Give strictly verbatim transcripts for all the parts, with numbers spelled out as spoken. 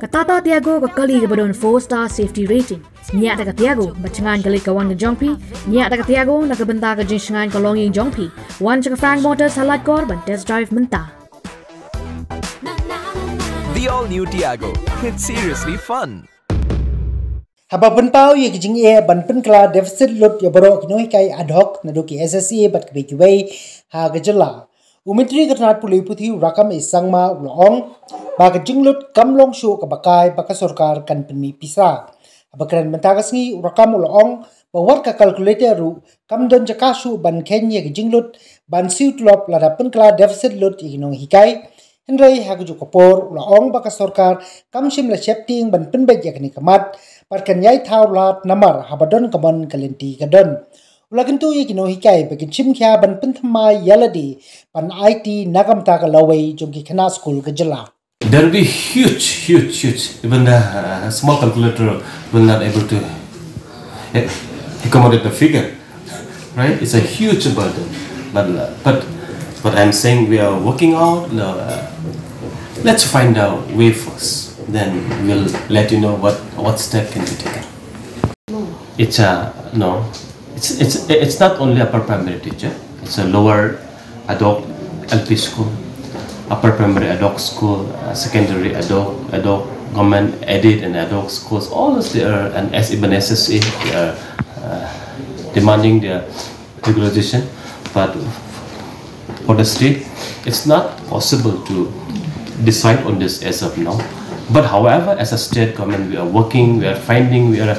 Katata Tiago kakali kepada four star safety rating. Niat tak Tiago bacangan kali kawan ke Jongpi. Niat tak Tiago nak bentar ke jensengan kolongi Jongpi. Wan cakap Frank Motors halat korban test drive mentah. The all new Tiago. It's seriously fun. Haba bentau ye kijing ye ban pen kala deficit lot ya boro kinoi kai ad hoc nadoki S S C but kbe kiwei ha gejela umitri katnat puli puthi rakam isangma ulong ba kijing lot kamlong shu kabakai baka sorkar kan penmi pisa abakran mentagas ni rakam ulong ba wat ka calculator ru kam don jaka shu ban ken ye kijing lot ban siu tlop la pen kala deficit lot kinoi hikai Henry hakuju kopor ulong baka sorkar kam sim la shapting ban pen bek yakni kamat Parkan yai thau lat namar habadon kaman kalenti kadon. Ulakintu yekino hikai bakin chimkya ban pinthamai yaladi pan I T nagamta ka lawai jongki khana school ka jala. There will be huge, huge, huge. Even the uh, small calculator will not able to accommodate the figure, right? It's a huge burden. But uh, but but I'm saying we are working out. Uh, let's find our way first. Then we'll let you know what what step can be taken. No. It's a no. It's it's it's not only upper primary teacher. It's a lower adult L P school, upper primary adult school, uh, secondary adult adult government aided and adult schools. All of they are and as even S S A they are uh, demanding their regularization. But for the state, it's not possible to decide on this as of now. But however, as a state government, we are working, we are finding, we are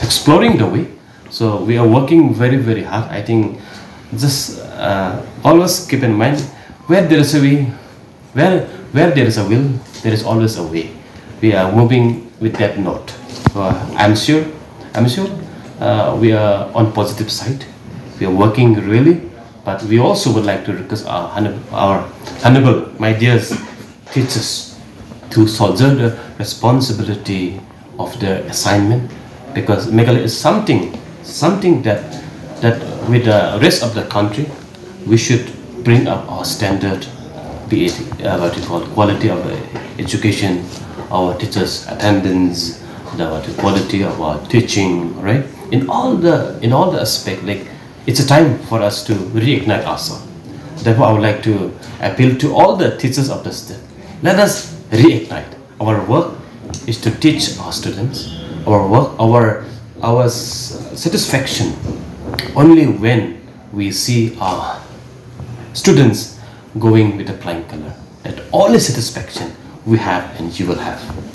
exploring the way. So we are working very, very hard. I think just uh, always keep in mind, where there is a way, where, where there is a will, there is always a way. We are moving with that note. So I'm sure, I'm sure uh, we are on positive side. We are working really, but we also would like to request our, our honorable, my dear teachers, to soldier the responsibility of the assignment, because Meghalaya is something, something that that with the rest of the country, we should bring up our standard, be it uh, what you call quality of education, our teachers' attendance, the what the quality of our teaching, right? In all the in all the aspect, like it's a time for us to reignite ourselves. Therefore, I would like to appeal to all the teachers of the state. Let us reignite. Our work is to teach our students. Our work, our our satisfaction only when we see our students going with the flying color. That all the satisfaction we have and you will have.